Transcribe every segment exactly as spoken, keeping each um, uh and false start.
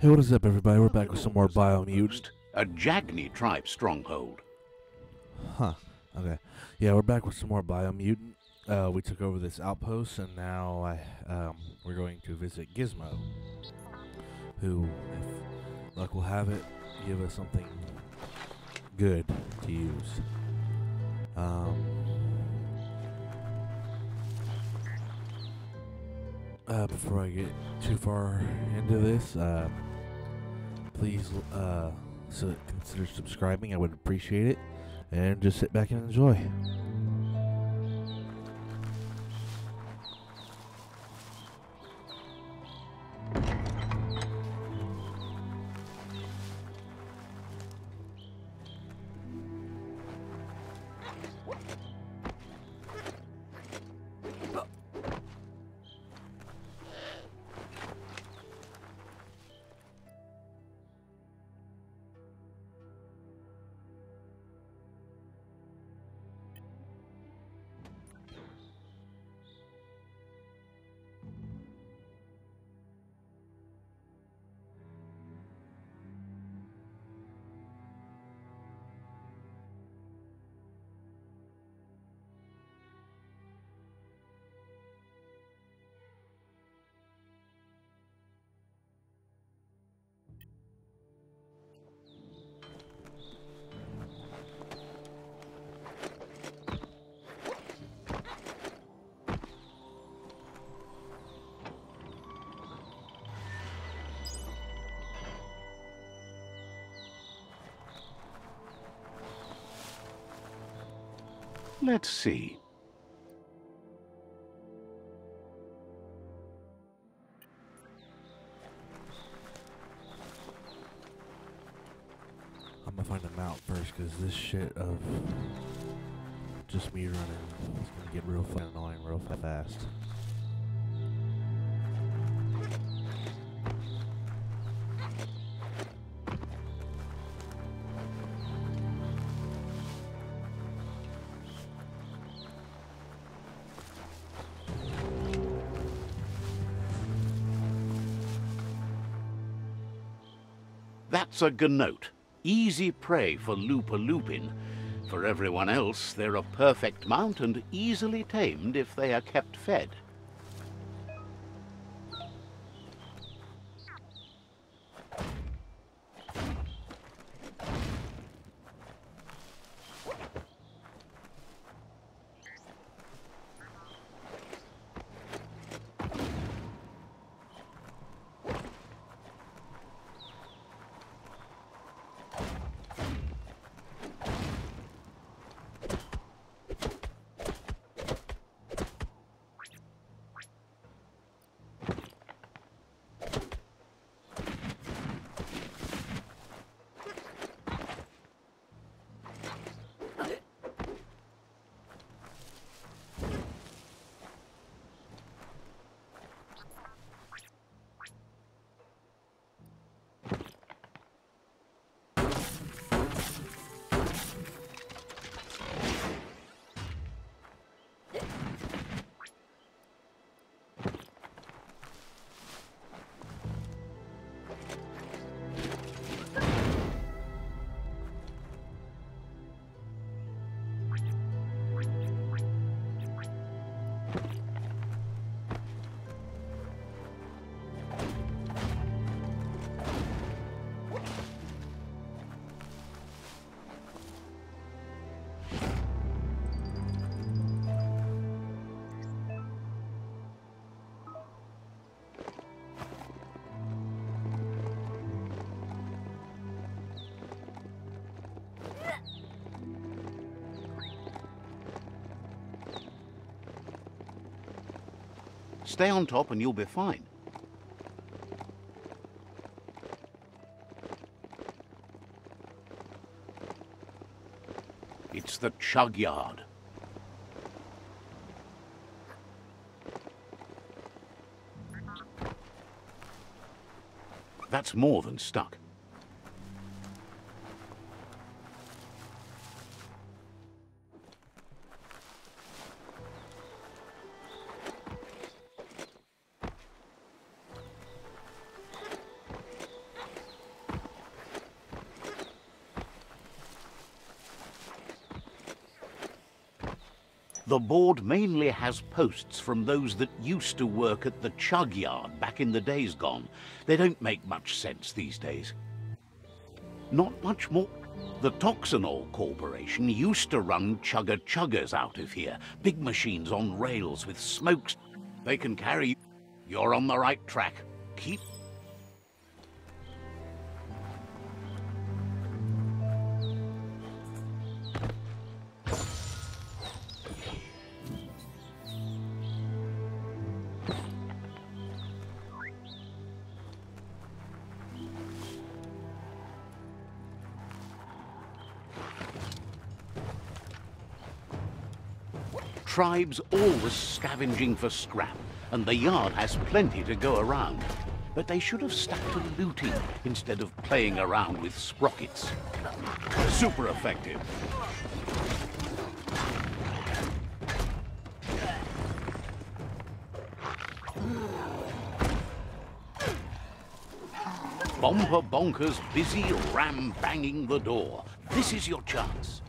Hey, what is up, everybody? We're back with some more Biomutant. A Jagny tribe stronghold. Huh. Okay. Yeah, we're back with some more Biomutant. Uh, we took over this outpost, and now I, um, we're going to visit Gizmo, who, if luck will have it, give us something good to use. Um... Uh, before I get too far into this, uh, please uh, so consider subscribing. I would appreciate it. And just sit back and enjoy. Let's see. I'm gonna find a mount first, because this shit of just me running is gonna get real fucking annoying real fast. That's a gnote, easy prey for Looper Lupin. For everyone else, they're a perfect mount and easily tamed if they are kept fed. Stay on top and you'll be fine. It's the chug yard. That's more than stuck. The board mainly has posts from those that used to work at the chug yard back in the days gone. They don't make much sense these days. Not much more. The Toxanol Corporation used to run chugger-chuggers out of here. Big machines on rails with smokes. They can carry you. You're on the right track. Keep... Tribes always scavenging for scrap, and the yard has plenty to go around. But they should have stuck to looting instead of playing around with sprockets. Super effective. Bomber Bonkers busy ram-banging the door. This is your chance.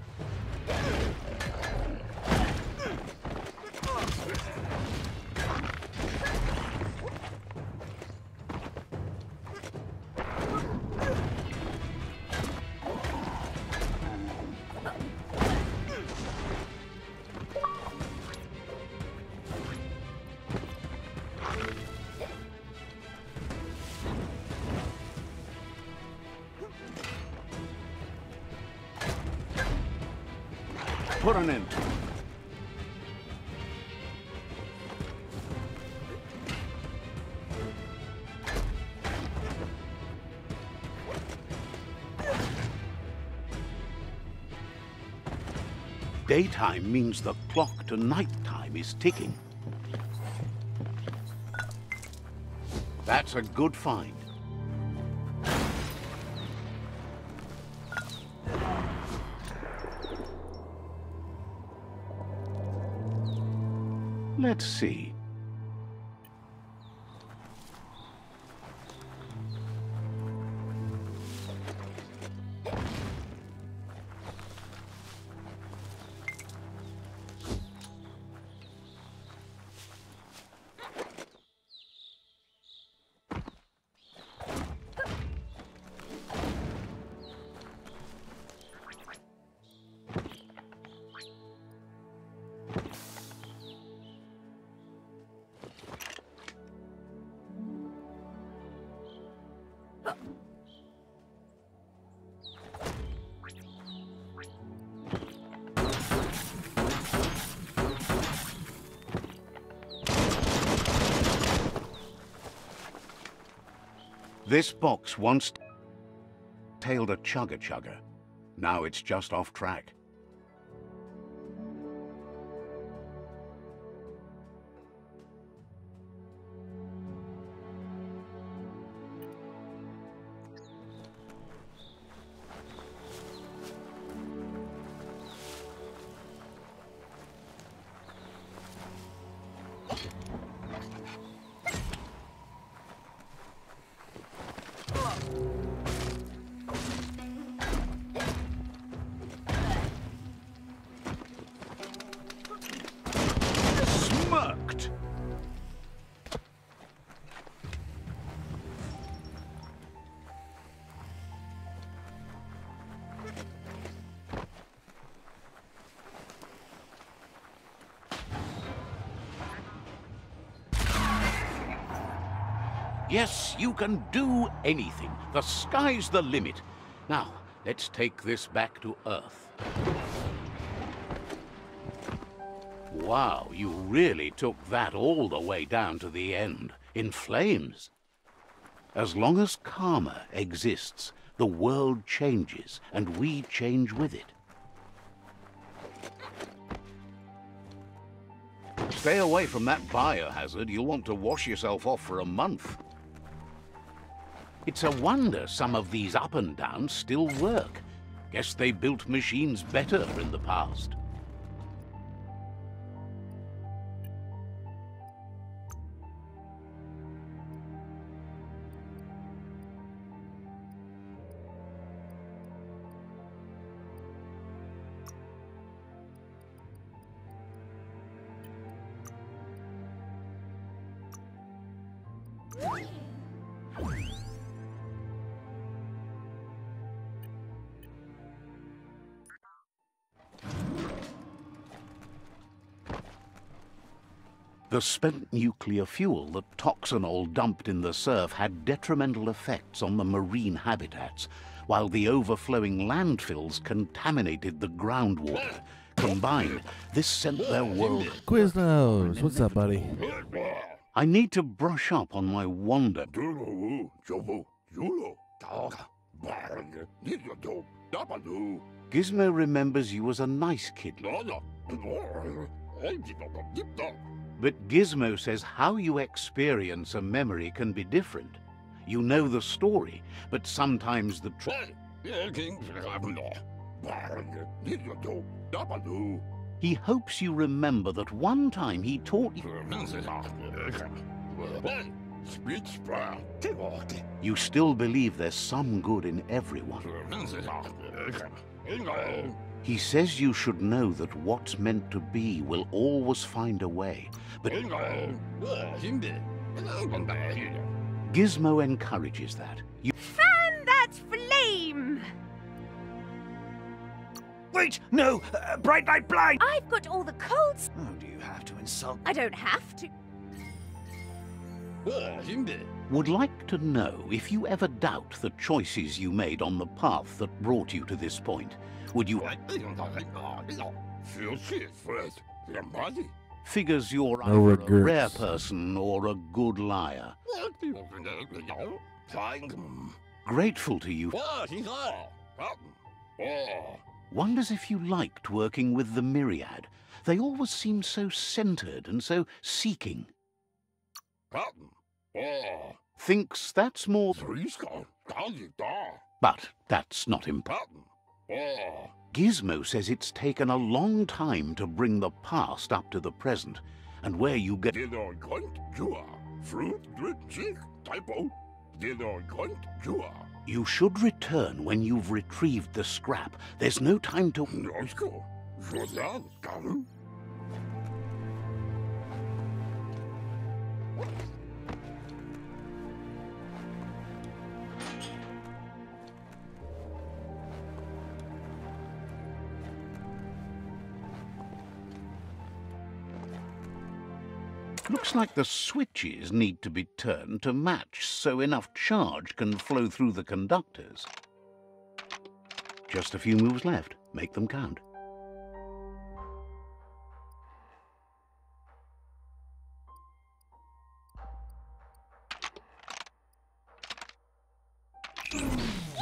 Put an end. Daytime means the clock to nighttime is ticking. That's a good find. Let's see. This box once tailed a chugger-chugger. Now it's just off track. Yes, you can do anything. The sky's the limit. Now, let's take this back to Earth. Wow, you really took that all the way down to the end, in flames. As long as karma exists, the world changes, and we change with it. Stay away from that biohazard. You'll want to wash yourself off for a month. It's a wonder some of these up and downs still work. Guess they built machines better in the past. The spent nuclear fuel that Toxanol dumped in the surf had detrimental effects on the marine habitats, while the overflowing landfills contaminated the groundwater. Combined, this sent their world... Quiznos, what's up, buddy? I need to brush up on my wander. Gizmo remembers you as a nice kid. But Gizmo says how you experience a memory can be different. You know the story, but sometimes the tr- He hopes you remember that one time he taught you... You still believe there's some good in everyone. He says you should know that what's meant to be will always find a way, but Gizmo encourages that. You fan that flame! Wait, no! Uh, bright light blind! I've got all the colds! Oh, do you have to insult? I don't have to. Would like to know if you ever doubt the choices you made on the path that brought you to this point. Would you figures you're either a rare person or a good liar? Grateful to you. Wonders if you liked working with the Myriad. They always seemed so centered and so seeking. Thinks that's more. But that's not important. Gizmo says it's taken a long time to bring the past up to the present, and where you get you should return when you've retrieved the scrap. There's no time to Looks like the switches need to be turned to match so enough charge can flow through the conductors. Just a few moves left. Make them count.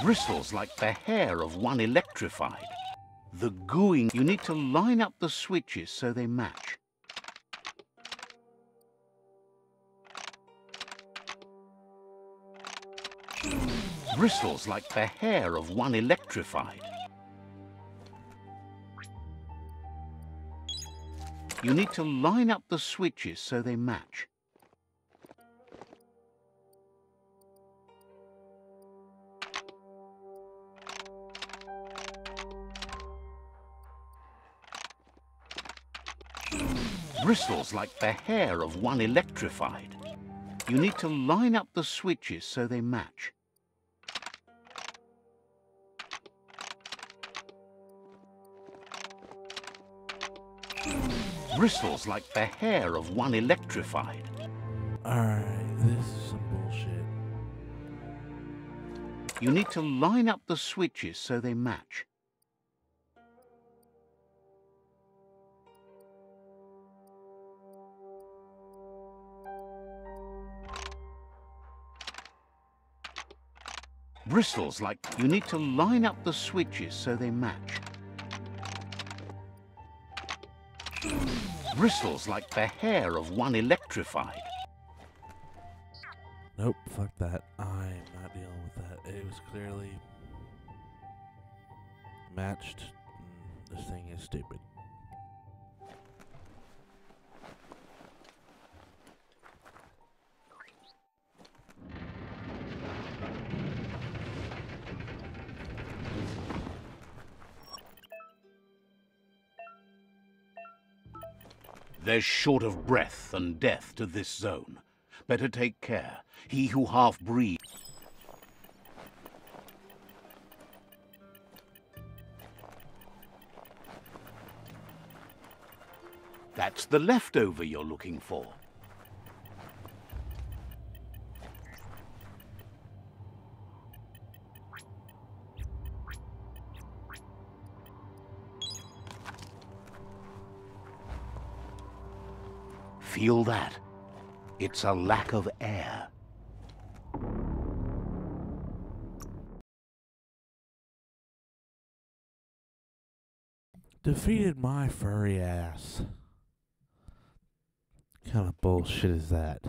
Bristles like the hair of one electrified. The gooing... You need to line up the switches so they match. Bristles like the hair of one electrified. You need to line up the switches so they match. Bristles like the hair of one electrified. You need to line up the switches so they match. Bristles like the hair of one electrified. Alright, this is some bullshit. You need to line up the switches so they match. Bristles like... You need to line up the switches so they match. Bristles like the hair of one electrified. Nope, fuck that. I'm not dealing with that. It was clearly matched. This thing is stupid. There's short of breath and death to this zone. Better take care. he who half breathes. That's the leftover you're looking for. Feel that? It's a lack of air. Defeated my furry ass. What kind of bullshit is that?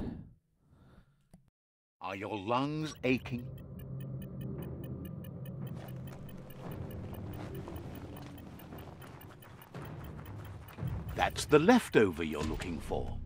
Are your lungs aching? That's the leftover you're looking for.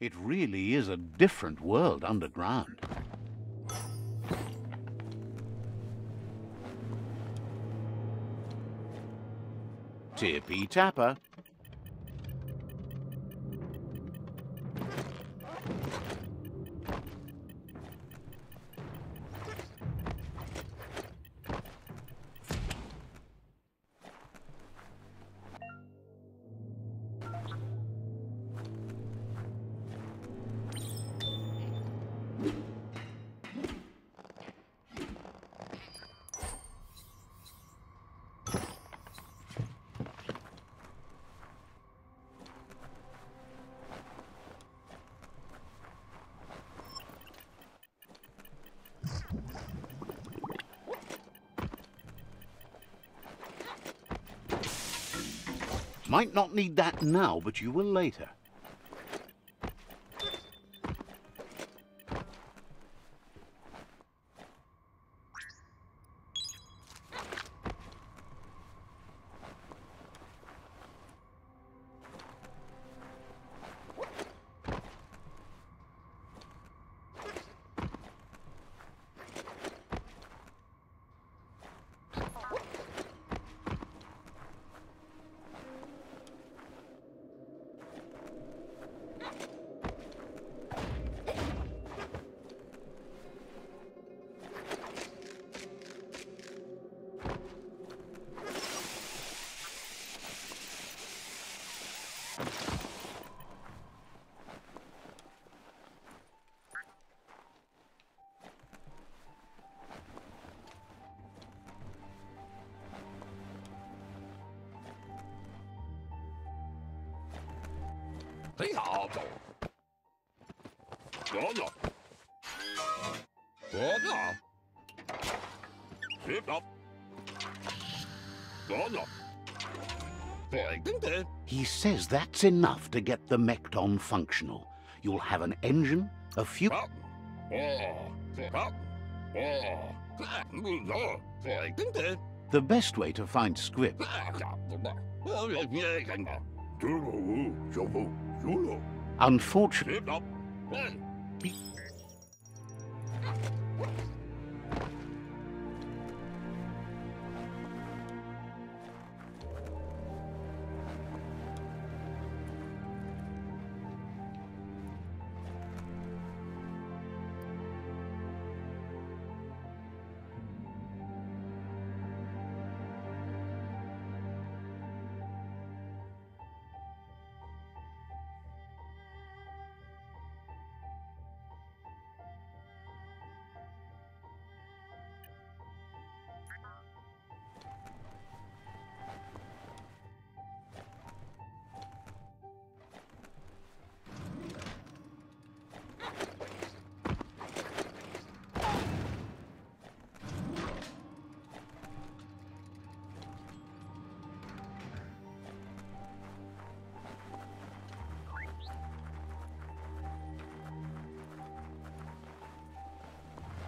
It really is a different world underground. Tippy Tapper. Might not need that now, but you will later. He says that's enough to get the Mekton functional. You'll have an engine, a few... The best way to find script... Unfortunately...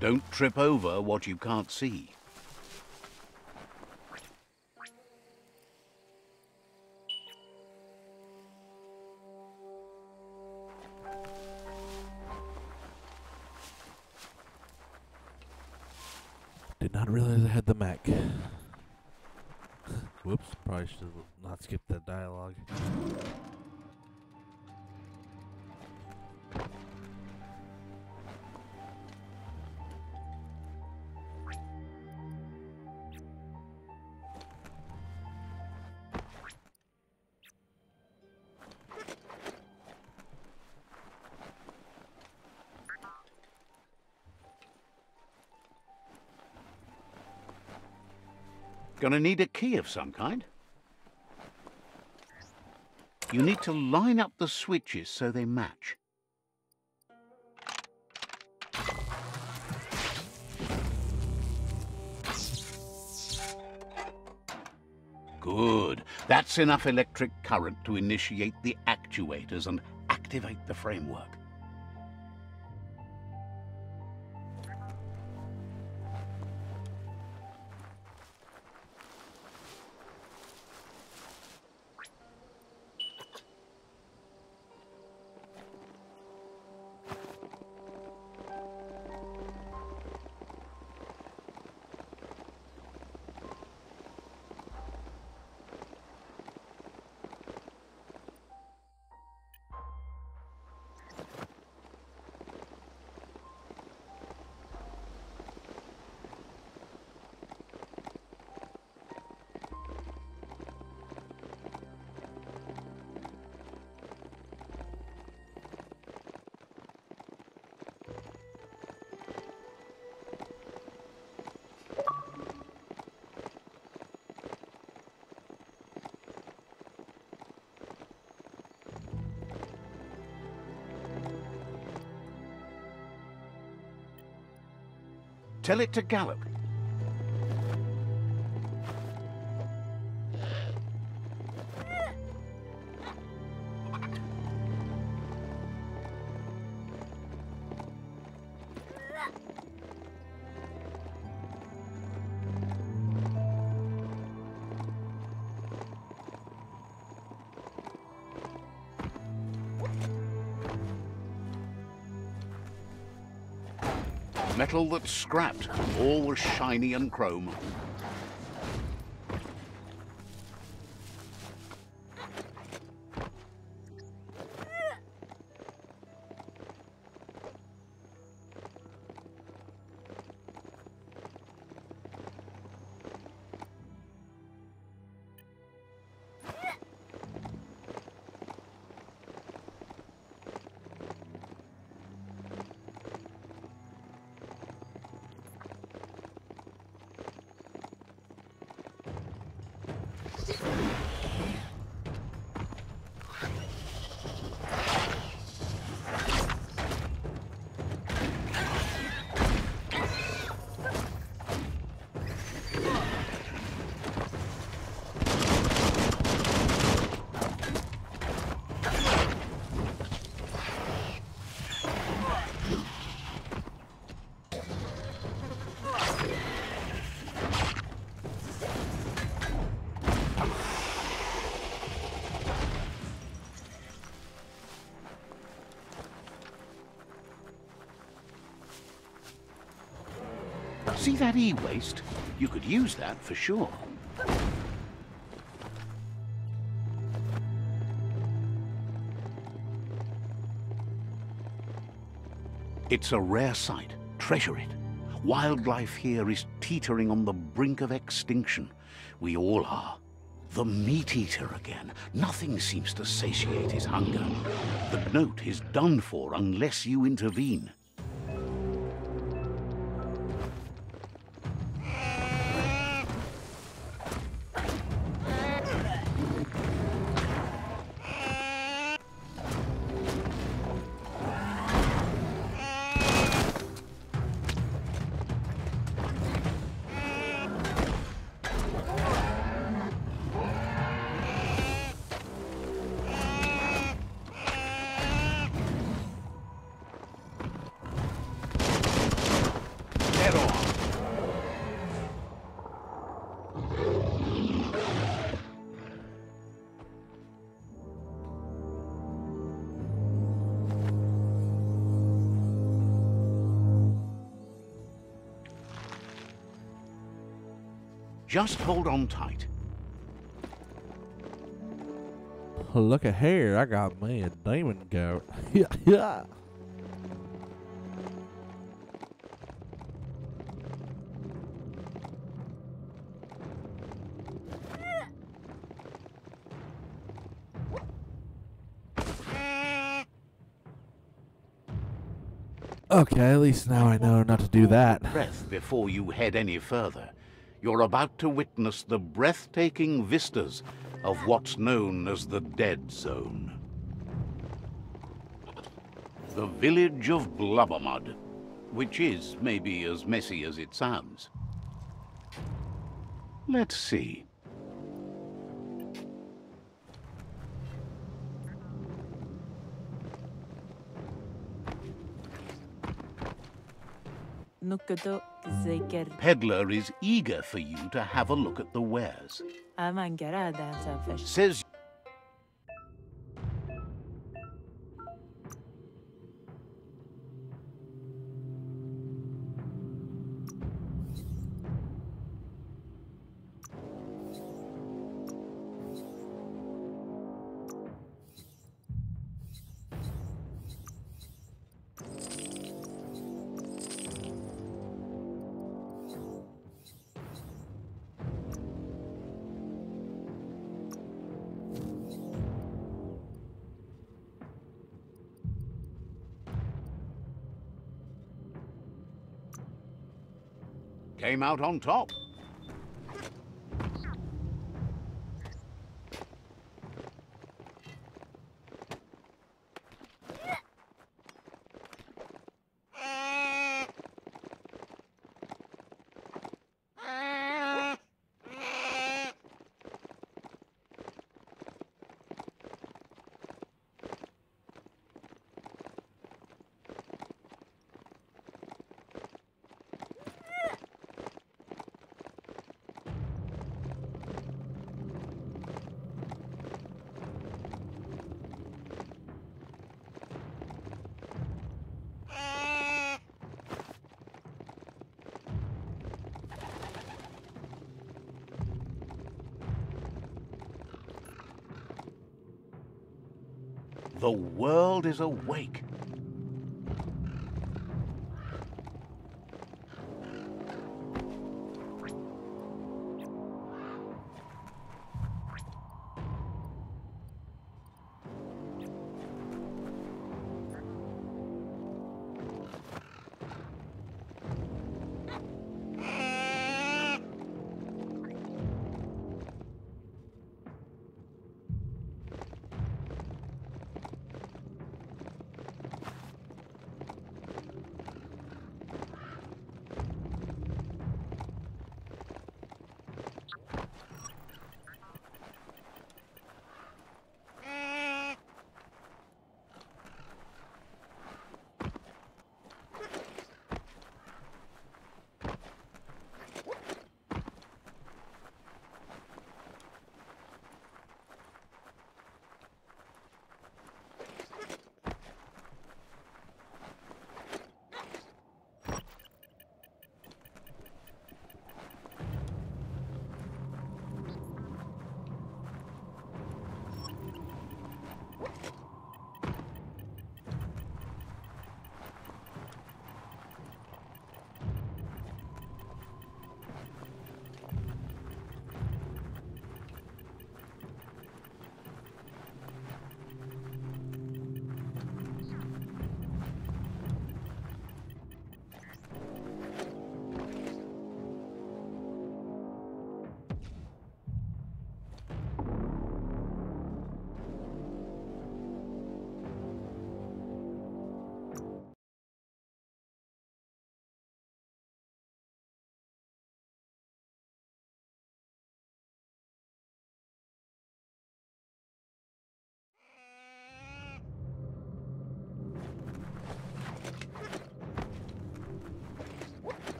Don't trip over what you can't see. Did not realize I had the Mac. Whoops, probably should not skip that dialogue. Gonna need a key of some kind. You need to line up the switches so they match. Good. That's enough electric current to initiate the actuators and activate the framework. Tell it to gallop. Metal that's scrapped, all was shiny and chrome. See that e-waste? You could use that for sure. It's a rare sight. Treasure it. Wildlife here is teetering on the brink of extinction. We all are. The meat-eater again. Nothing seems to satiate his hunger. The gnote is done for unless you intervene. Just hold on tight. Look at here, I got me a demon goat. Yeah, yeah. Okay, at least now I know not to do that. Breath before you head any further. You're about to witness the breathtaking vistas of what's known as the Dead Zone. The village of Blubbermud, which is maybe as messy as it sounds. Let's see. Peddler is eager for you to have a look at the wares. Says came out on top. The world is awake.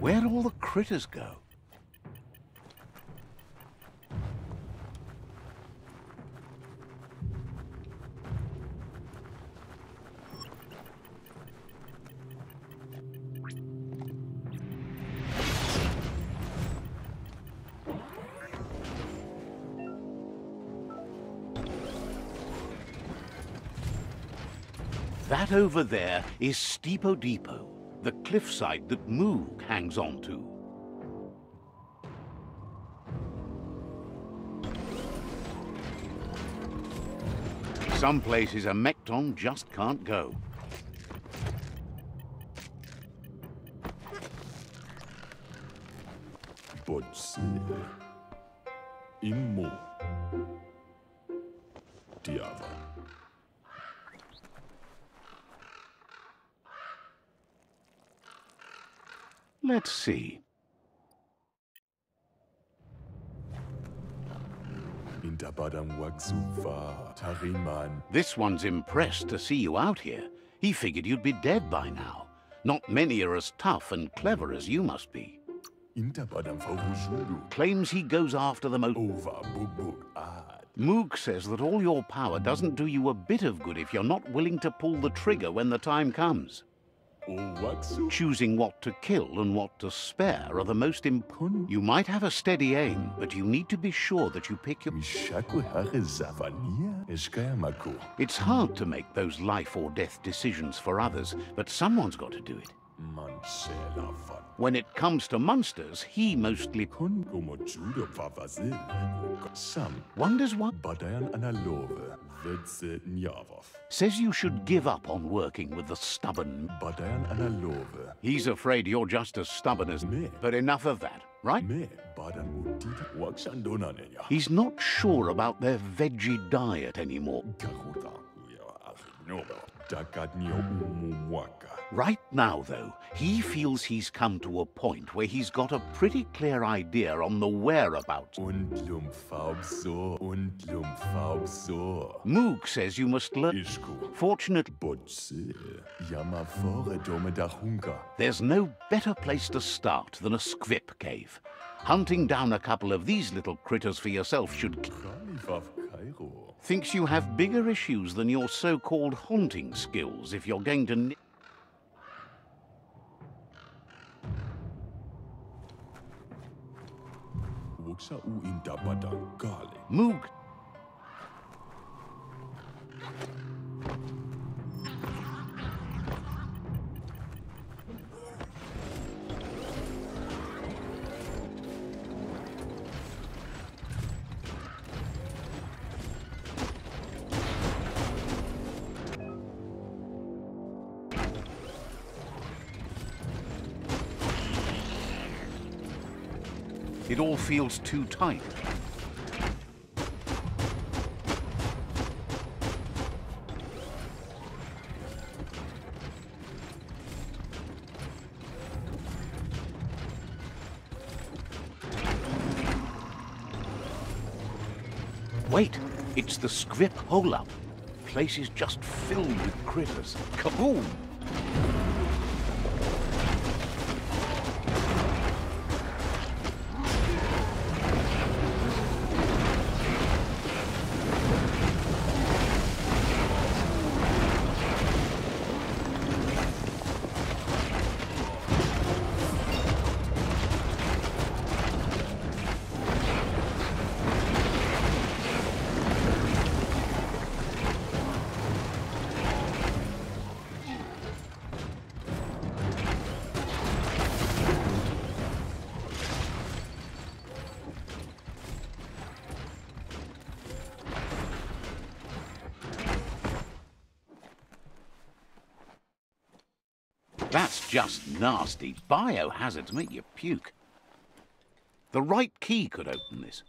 Where'd all the critters go? That over there is Stepo Depot, the cliffside that Moog hangs on to. Some places a Mekton just can't go. But see, Immo, Diava. Let's see. This one's impressed to see you out here. He figured you'd be dead by now. Not many are as tough and clever as you must be. Claims he goes after the most... Moog says that all your power doesn't do you a bit of good if you're not willing to pull the trigger when the time comes. Choosing what to kill and what to spare are the most important. You might have a steady aim, but you need to be sure that you pick your... It's hard to make those life or death decisions for others, but someone's got to do it. When it comes to monsters, he mostly... Wonders what... Says you should give up on working with the stubborn. He's afraid you're just as stubborn as me. But enough of that, right? He's not sure about their veggie diet anymore. Right now, though, he feels he's come to a point where he's got a pretty clear idea on the whereabouts. Moog says you must learn. Ischko. Fortunately, there's no better place to start than a skvip cave. Hunting down a couple of these little critters for yourself should... Thinks you have bigger issues than your so-called haunting skills if you're going to... Moog. It all feels too tight. Wait, it's the skvip hole-up. Place is just filled with critters. Kaboom! That's just nasty. Biohazards make you puke. The right key could open this.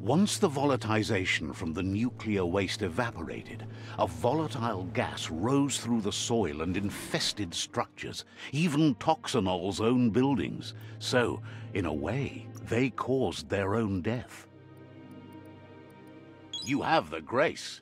Once the volatilization from the nuclear waste evaporated, a volatile gas rose through the soil and infested structures, even Toxanol's own buildings. So, in a way, they caused their own death. You have the grace.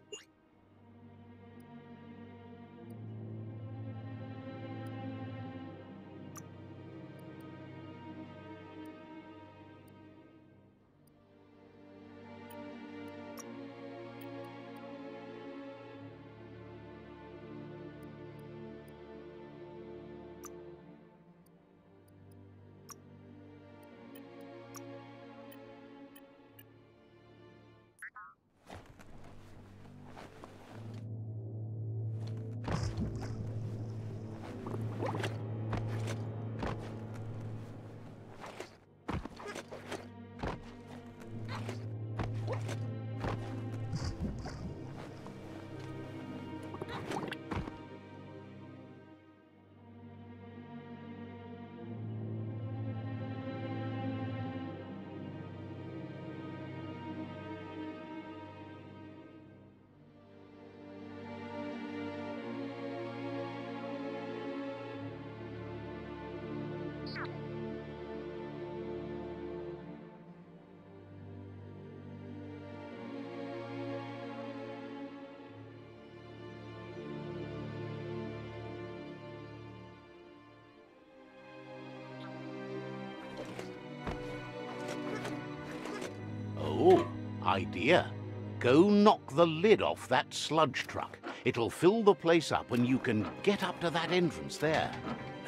idea. Go knock the lid off that sludge truck. It'll fill the place up and you can get up to that entrance there.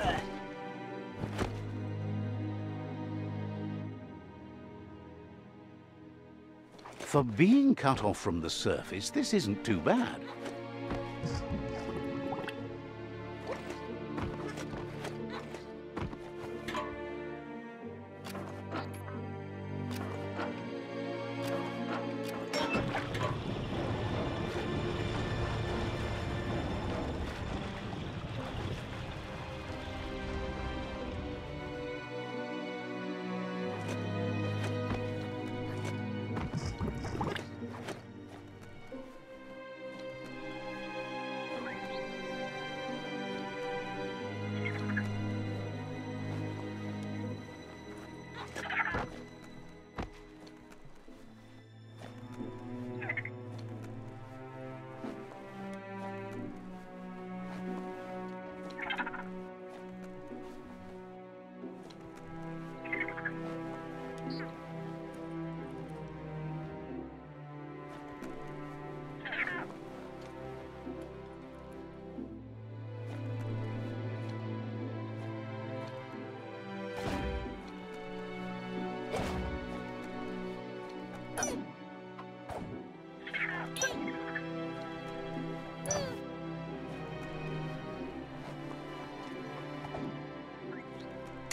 Ugh. For being cut off from the surface, this isn't too bad.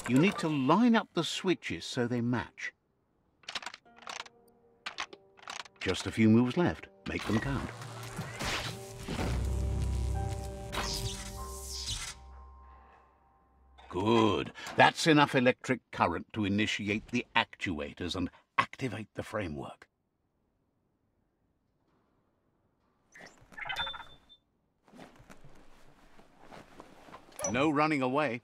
You need to line up the switches so they match. Just a few moves left. Make them count. Good. That's enough electric current to initiate the actuators and activate the framework. No running away.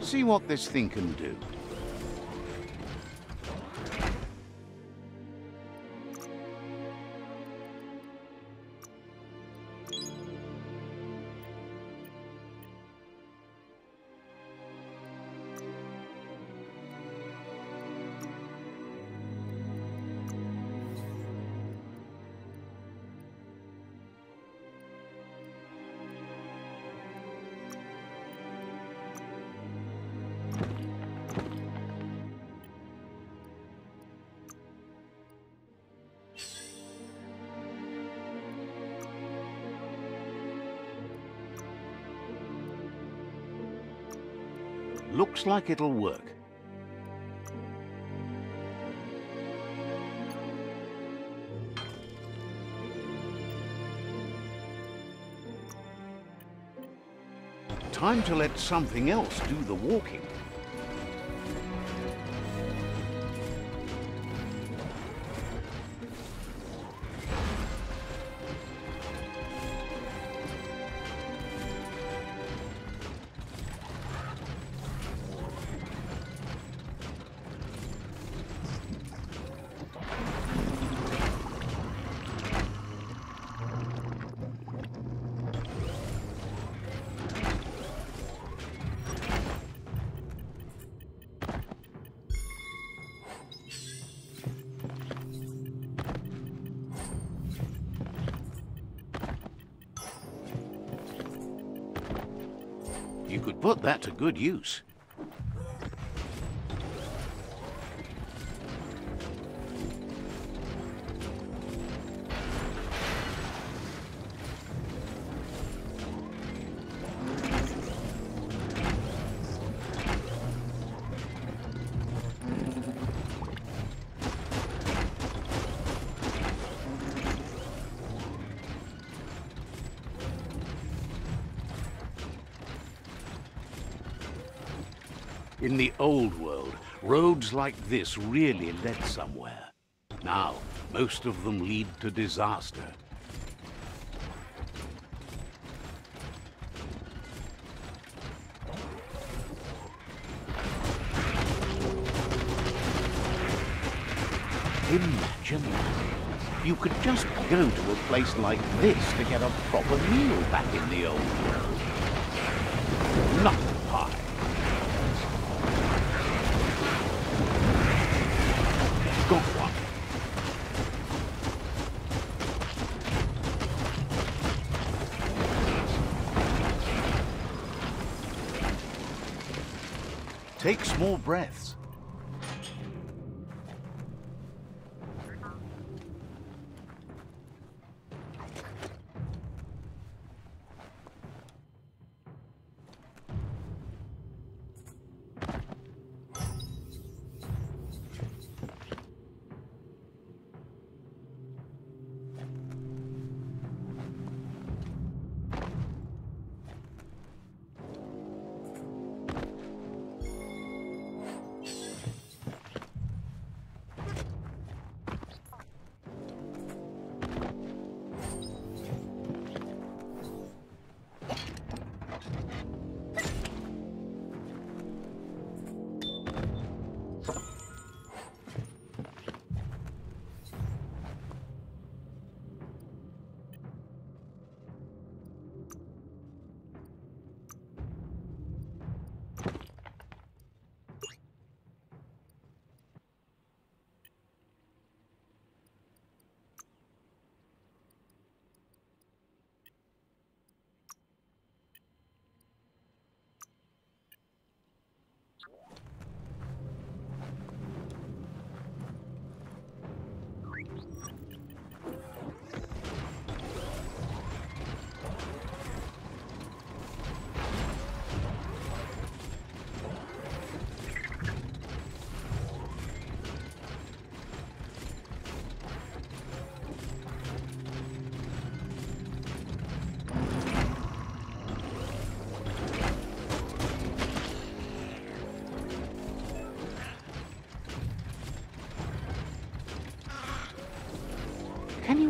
See what this thing can do. Looks like it'll work. Time to let something else do the walking. You could put that to good use. In the old world, roads like this really led somewhere. Now, most of them lead to disaster. Imagine that. You could just go to a place like this to get a proper meal back in the old world. Nothing. Take small breaths.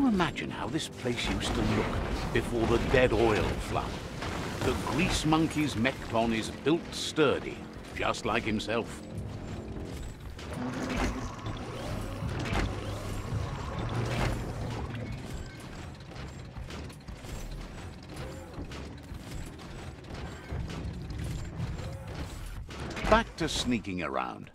Imagine how this place used to look before the dead oil flood. The grease monkey's Mekton is built sturdy, just like himself. Back to sneaking around.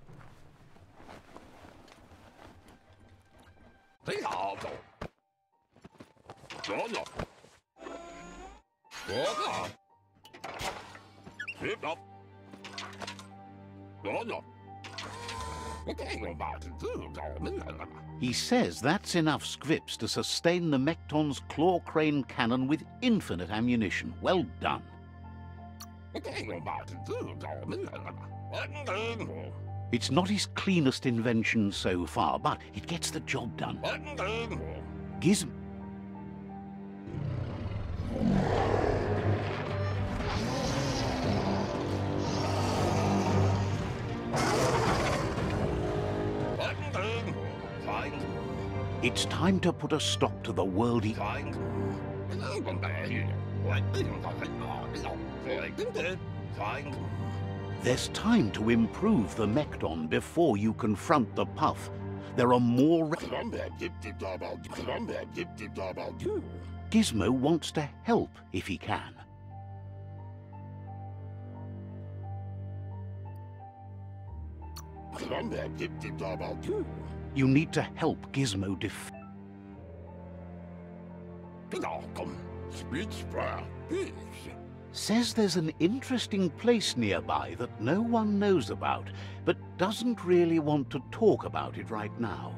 He says that's enough scrips to sustain the Mekton's claw crane cannon with infinite ammunition. Well done. It's not his cleanest invention so far, but it gets the job done. Gizmo. It's time to put a stop to the world he... There's time to improve the Mekton before you confront the Puff. There are more... Gizmo wants to help if he can. You need to help Gizmo def... Says there's an interesting place nearby that no one knows about, but doesn't really want to talk about it right now.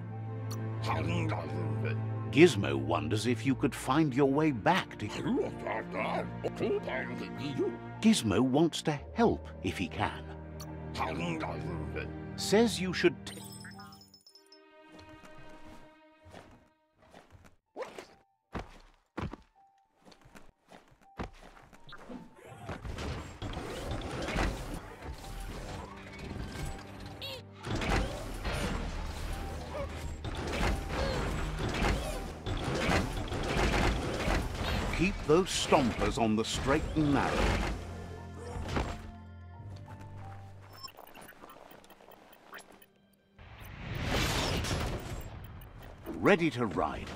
Gizmo wonders if you could find your way back to... Gizmo wants to help if he can. Says you should... keep those stompers on the straight and narrow. Ready to ride.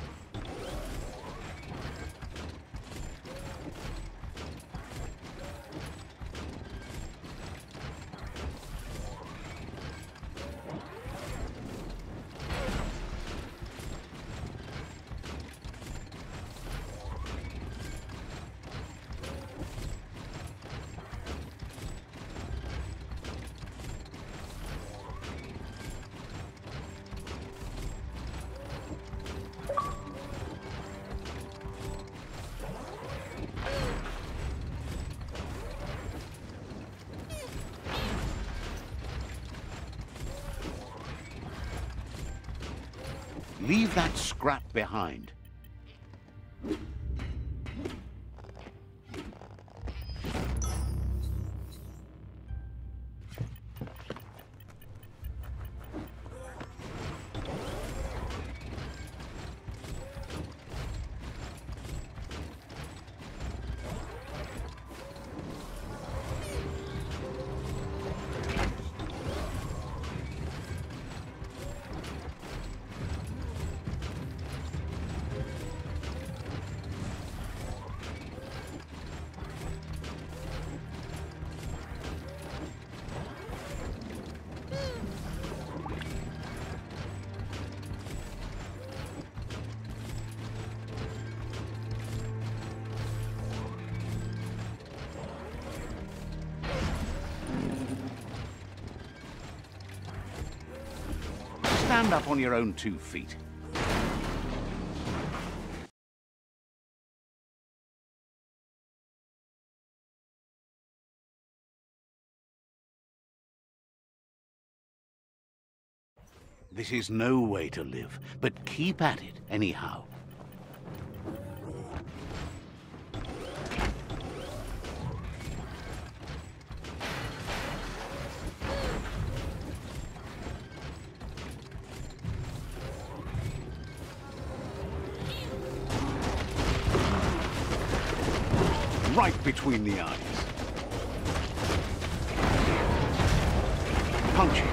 Leave that scrap behind. Stand up on your own two feet. This is no way to live, but keep at it anyhow. Right between the eyes. Punch it.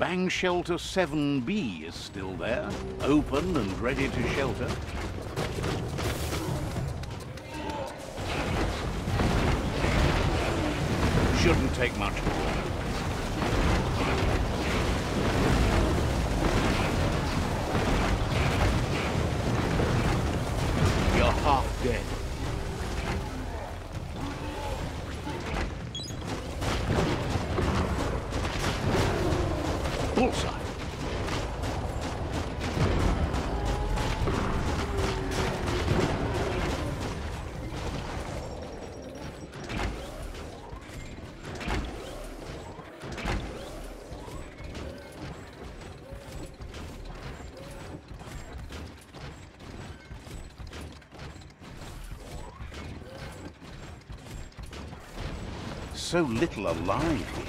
Bang Shelter seven B is still there, open and ready to shelter. Shouldn't take much more. You're half dead. Bullseye. So little alive here.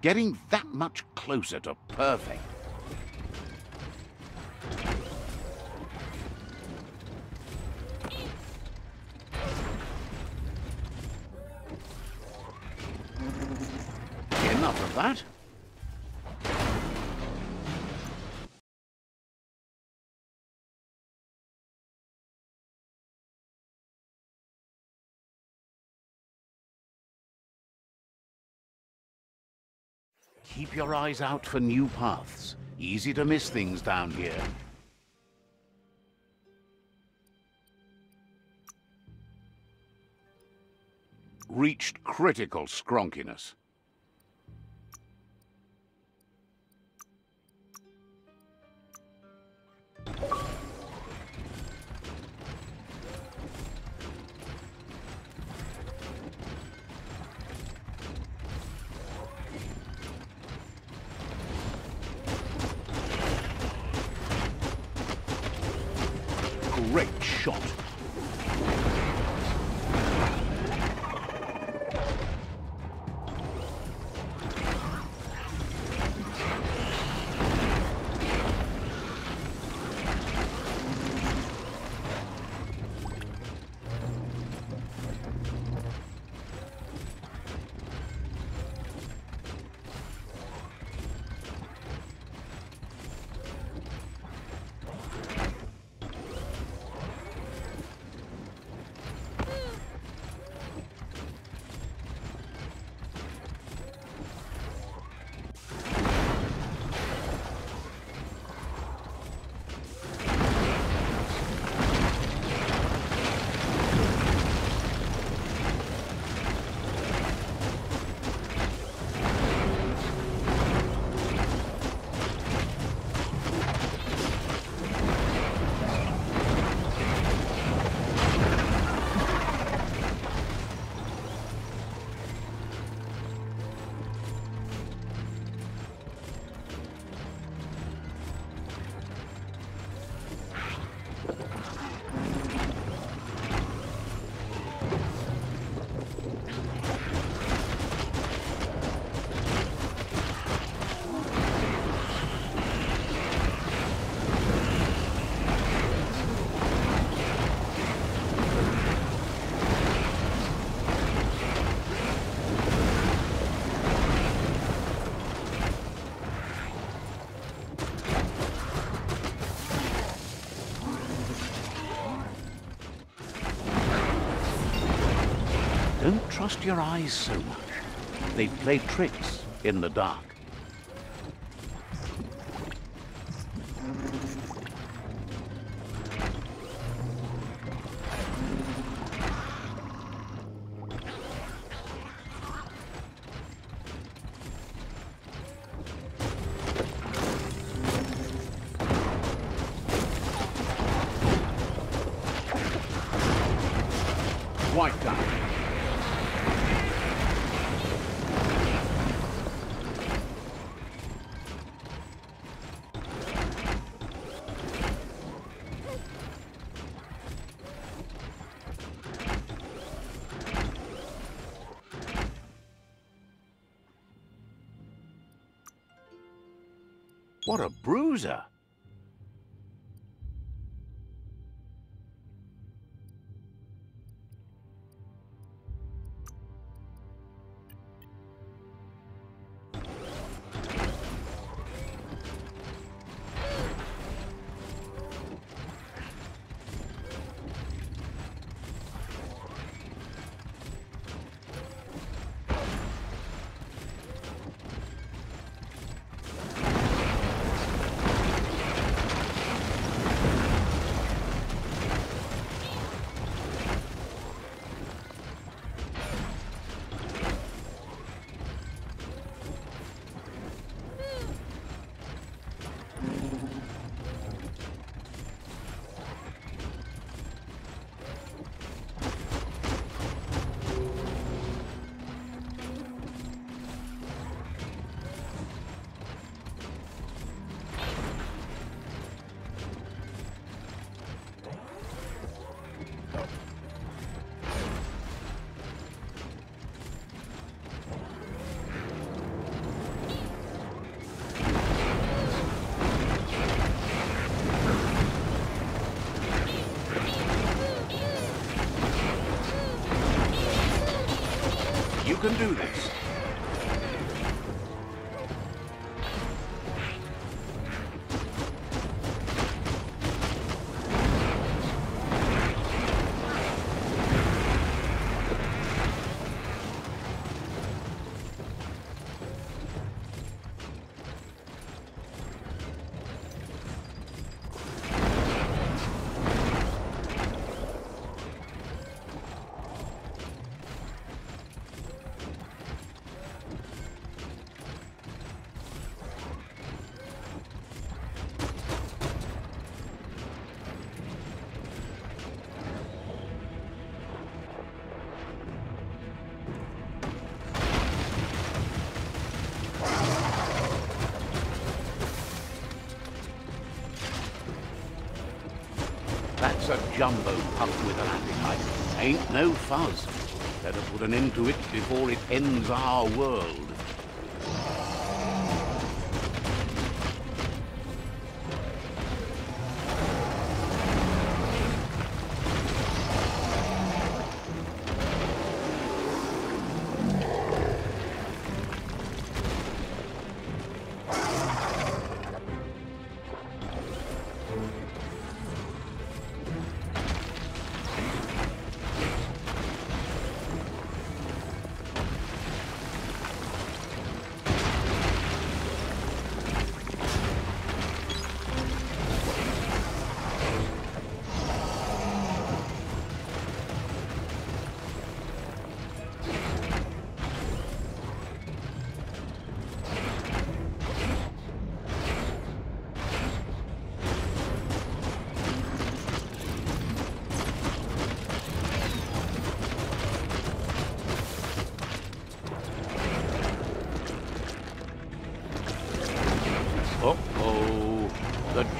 Getting that much closer to perfect. Enough of that. Keep your eyes out for new paths. Easy to miss things down here. Reached critical scronkiness. Great shot. Don't trust your eyes so much. They play tricks in the dark. White guy. What a bruiser! can do this. A jumbo pup with an appetite. Ain't no fuzz. Better put an end to it before it ends our world.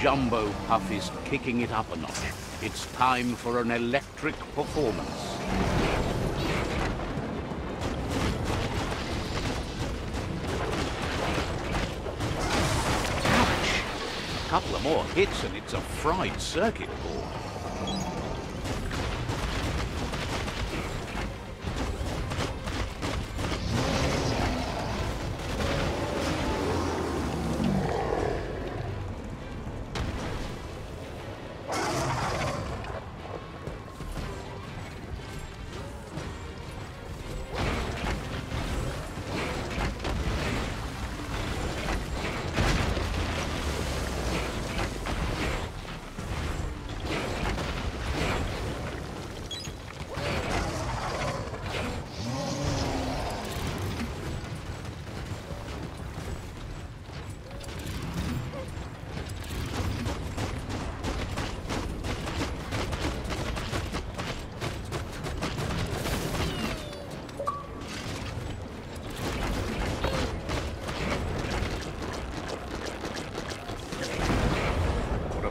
Jumbo Puff is kicking it up a notch. It's time for an electric performance. Ouch! A couple of more hits and it's a fried circuit board.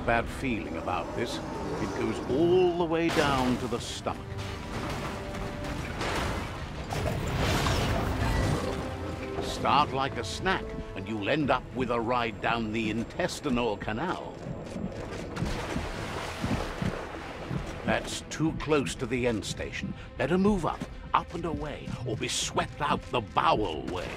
Bad feeling about this. It goes all the way down to the stomach. Start like a snack, and you'll end up with a ride down the intestinal canal. That's too close to the end station. Better move up, up and away, or be swept out the bowel way.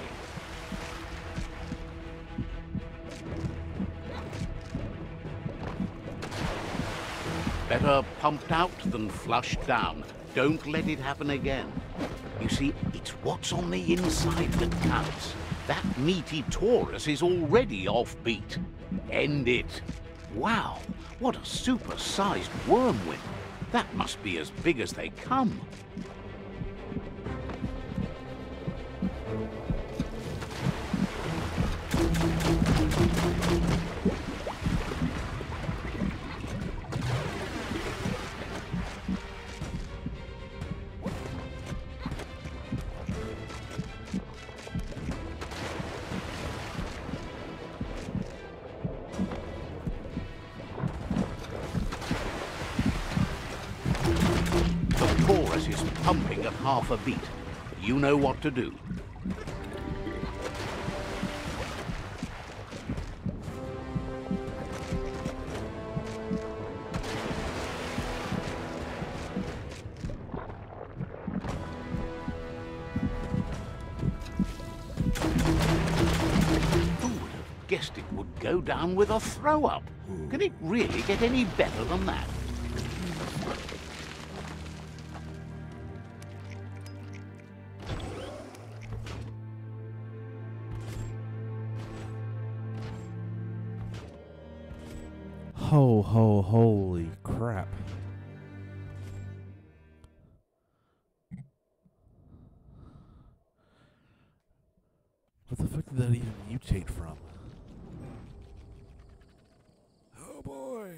Better pumped out than flushed down. Don't let it happen again. You see, it's what's on the inside that counts. That meaty Taurus is already offbeat. End it. Wow, what a super-sized wormwing. That must be as big as they come. Half a beat. You know what to do. suggest it would go down with a throw-up. Can it really get any better than that? Ho, ho, holy crap. What the fuck did that even mutate from? Oh boy.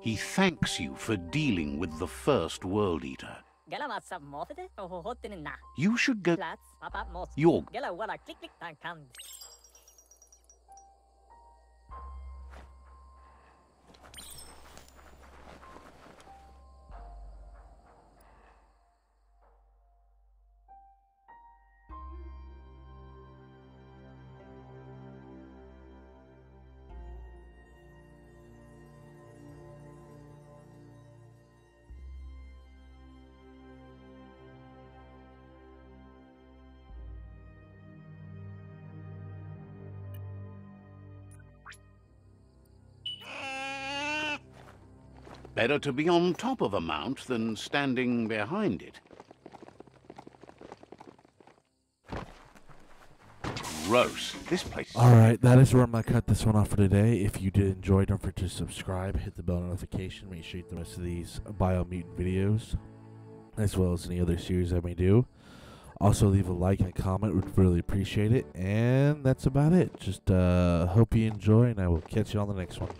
He thanks you for dealing with the first World Eater. You should go. Your. Better to be on top of a mount than standing behind it. Gross. This place. Alright, that is where I'm going to cut this one off for today. If you did enjoy, don't forget to subscribe, hit the bell notification, make sure you get the rest of these Biomutant videos, as well as any other series I may do. Also, leave a like and a comment, would really appreciate it. And that's about it. Just uh, hope you enjoy, and I will catch you on the next one.